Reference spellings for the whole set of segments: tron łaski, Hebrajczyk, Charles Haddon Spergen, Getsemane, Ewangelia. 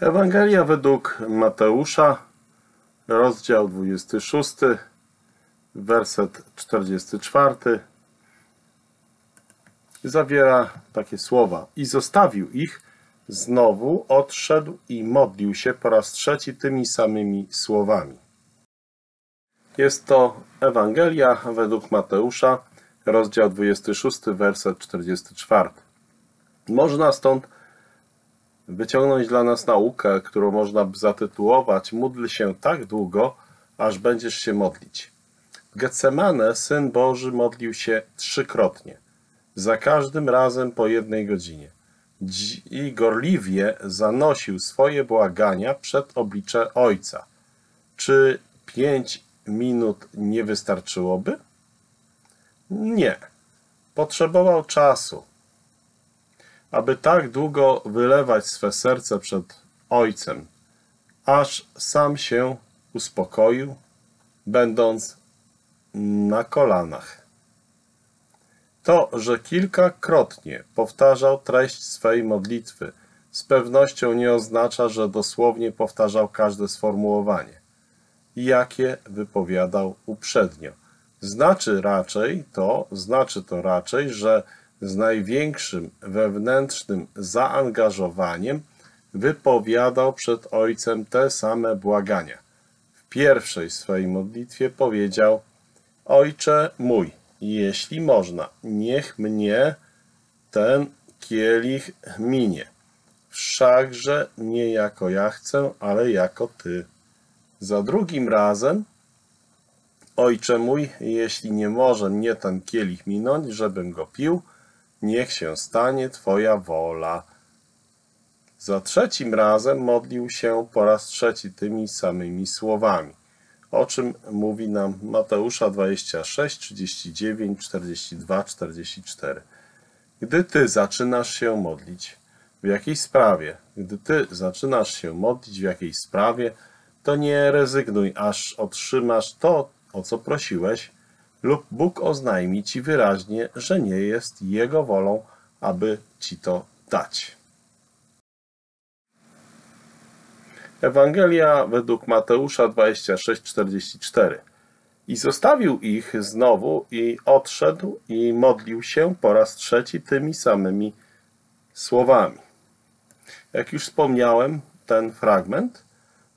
Ewangelia według Mateusza, rozdział 26, werset 44, zawiera takie słowa: i zostawił ich, znowu odszedł i modlił się po raz trzeci tymi samymi słowami. Jest to Ewangelia według Mateusza, rozdział 26, werset 44. Można stąd wyciągnąć dla nas naukę, którą można by zatytułować: módl się tak długo, aż będziesz się modlić. W Getsemane Syn Boży modlił się trzykrotnie, za każdym razem po jednej godzinie, i gorliwie zanosił swoje błagania przed oblicze Ojca. Czy 5 minut nie wystarczyłoby? Nie. Potrzebował czasu, aby tak długo wylewać swe serce przed Ojcem, aż sam się uspokoił, będąc na kolanach. To, że kilkakrotnie powtarzał treść swej modlitwy, z pewnością nie oznacza, że dosłownie powtarzał każde sformułowanie, jakie wypowiadał uprzednio. Znaczy to raczej, że z największym wewnętrznym zaangażowaniem wypowiadał przed Ojcem te same błagania. W pierwszej swej modlitwie powiedział: Ojcze mój, jeśli można, niech mnie ten kielich minie. Wszakże nie jako ja chcę, ale jako Ty. Za drugim razem: Ojcze mój, jeśli nie może mnie ten kielich minąć, żebym go pił, niech się stanie Twoja wola. Za trzecim razem modlił się po raz trzeci tymi samymi słowami, o czym mówi nam Mateusza 26, 39, 42, 44. Gdy Ty zaczynasz się modlić w jakiejś sprawie, to nie rezygnuj, aż otrzymasz to, o co prosiłeś, lub Bóg oznajmi Ci wyraźnie, że nie jest Jego wolą, aby Ci to dać. Ewangelia według Mateusza 26:44. I zostawił ich znowu i odszedł i modlił się po raz trzeci tymi samymi słowami. Jak już wspomniałem, ten fragment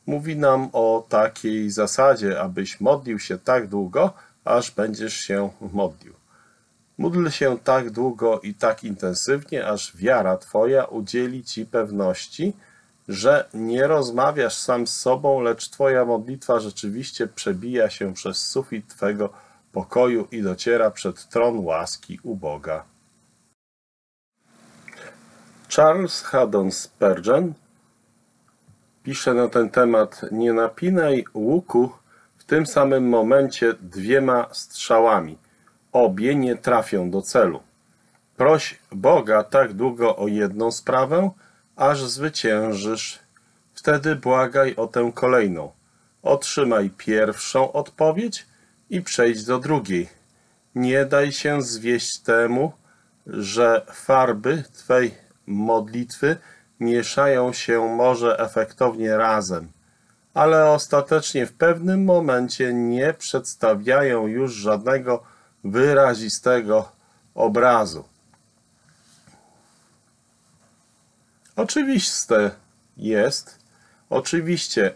mówi nam o takiej zasadzie, abyś modlił się tak długo, aż będziesz się modlił. Módl się tak długo i tak intensywnie, aż wiara Twoja udzieli Ci pewności, że nie rozmawiasz sam z sobą, lecz Twoja modlitwa rzeczywiście przebija się przez sufit Twego pokoju i dociera przed tron łaski u Boga. Charles Haddon Spergen pisze na ten temat: nie napinaj łuku w tym samym momencie 2 strzałami. Obie nie trafią do celu. Proś Boga tak długo o jedną sprawę, aż zwyciężysz. Wtedy błagaj o tę kolejną. Otrzymaj pierwszą odpowiedź i przejdź do drugiej. Nie daj się zwieść temu, że farby Twej modlitwy mieszają się może efektownie razem, ale ostatecznie w pewnym momencie nie przedstawiają już żadnego wyrazistego obrazu. Oczywiście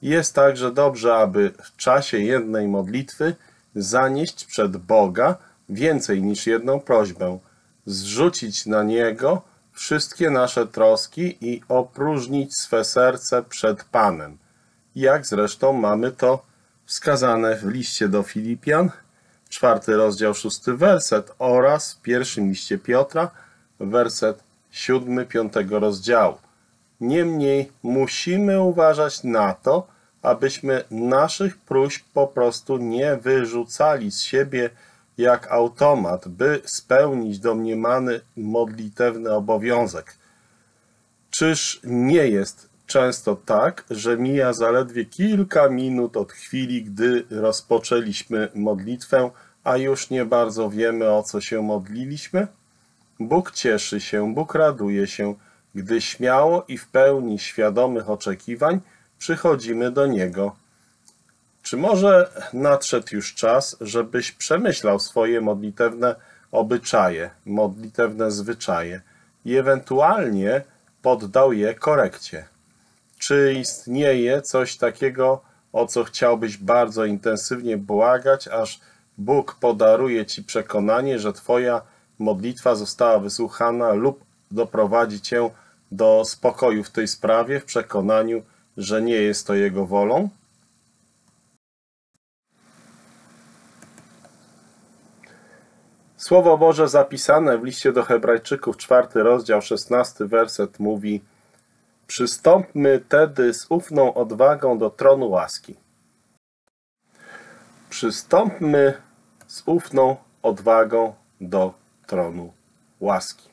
jest także dobrze, aby w czasie jednej modlitwy zanieść przed Boga więcej niż jedną prośbę, zrzucić na Niego wszystkie nasze troski i opróżnić swe serce przed Panem, jak zresztą mamy to wskazane w liście do Filipian, 4 rozdział 6 werset, oraz w pierwszym liście Piotra, werset 7 5 rozdziału. Niemniej musimy uważać na to, abyśmy naszych próśb po prostu nie wyrzucali z siebie jak automat, by spełnić domniemany modlitewny obowiązek. Czyż nie jest często tak, że mija zaledwie kilka minut od chwili, gdy rozpoczęliśmy modlitwę, a już nie bardzo wiemy, o co się modliliśmy? Bóg cieszy się, Bóg raduje się, Gdy śmiało i w pełni świadomych oczekiwań przychodzimy do Niego. Czy może nadszedł już czas, żebyś przemyślał swoje modlitewne obyczaje, modlitewne zwyczaje i ewentualnie poddał je korekcie? Czy istnieje coś takiego, o co chciałbyś bardzo intensywnie błagać, aż Bóg podaruje Ci przekonanie, że Twoja modlitwa została wysłuchana lub doprowadzi Cię do spokoju w tej sprawie, w przekonaniu, że nie jest to Jego wolą? Słowo Boże zapisane w liście do Hebrajczyków, 4 rozdział, 16 werset mówi: Przystąpmy tedy z ufną odwagą do tronu łaski. Przystąpmy z ufną odwagą do tronu łaski.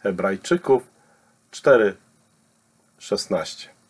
Hebrajczyków 4:16.